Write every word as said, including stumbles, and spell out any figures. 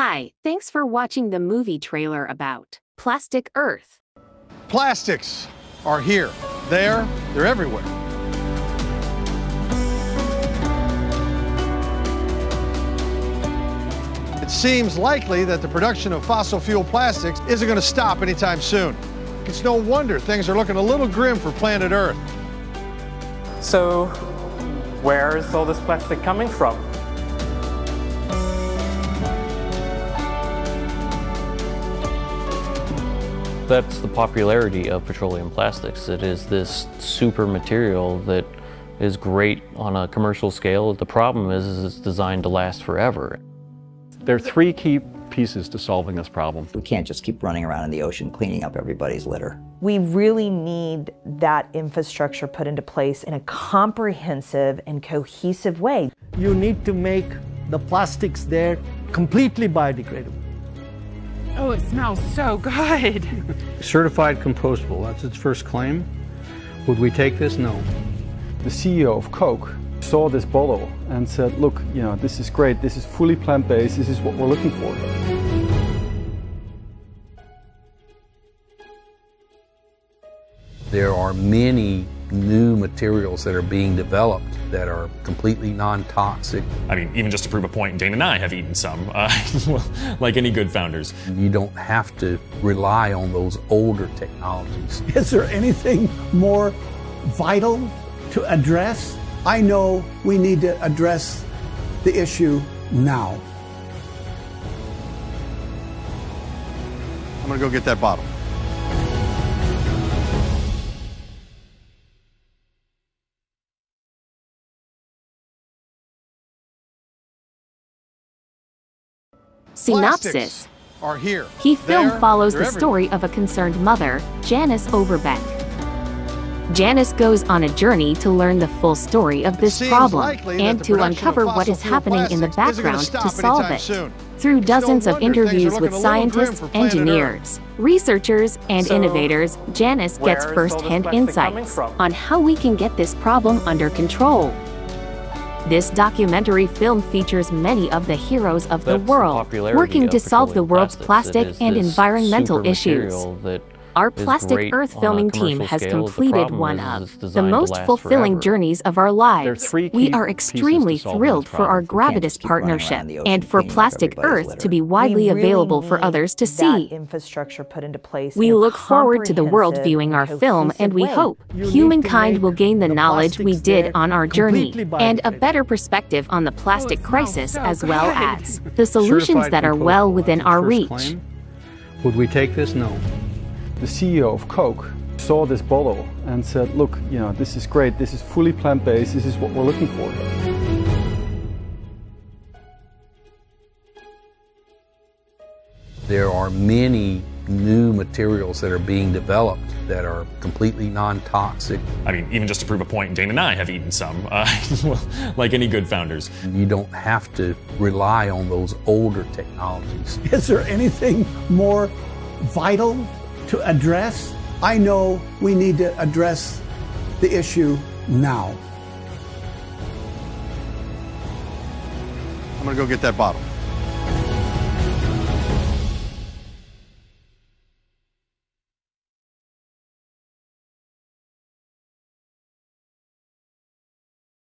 Hi, thanks for watching the movie trailer about Plastic Earth. Plastics are here, there, they're everywhere. It seems likely that the production of fossil fuel plastics isn't going to stop anytime soon. It's no wonder things are looking a little grim for planet Earth. So, where is all this plastic coming from? That's the popularity of petroleum plastics. It is this super material that is great on a commercial scale. The problem is, is it's designed to last forever. There are three key pieces to solving this problem. We can't just keep running around in the ocean cleaning up everybody's litter. We really need that infrastructure put into place in a comprehensive and cohesive way. You need to make the plastics there completely biodegradable. Oh, it smells so good. Certified compostable, that's its first claim. Would we take this? No. The C E O of Coke saw this bottle and said, look, you know, this is great, this is fully plant-based, this is what we're looking for. There are many new materials that are being developed that are completely non-toxic. I mean, even just to prove a point, Dane and I have eaten some, uh, like any good founders. You don't have to rely on those older technologies. Is there anything more vital to address? I know we need to address the issue now. I'm gonna go get that bottle. Synopsis. Are here. The film follows the story of a concerned mother, Janice Overbeck. Janice goes on a journey to learn the full story of this problem and to uncover what is happening in the background to solve it. Through dozens of interviews with scientists, engineers, researchers, and innovators, Janice gets first-hand insights on how we can get this problem under control. This documentary film features many of the heroes of the world working to solve the world's plastic and environmental issues. Our Plastic Earth filming team has completed one of the most fulfilling journeys of our lives. We are extremely thrilled for our Gravitas partnership and for Plastic Earth to be widely available for others to see. We look forward to the world viewing our film, and we hope humankind will gain the knowledge we did on our journey and a better perspective on the plastic crisis as well as the solutions that are well within our reach. Would we take this? No. The C E O of Coke saw this bottle and said, look, you know, this is great, this is fully plant-based, this is what we're looking for. There are many new materials that are being developed that are completely non-toxic. I mean, even just to prove a point, Dane and I have eaten some, uh, like any good founders. You don't have to rely on those older technologies. Is there anything more vital to address? I know we need to address the issue now. I'm gonna go get that bottle.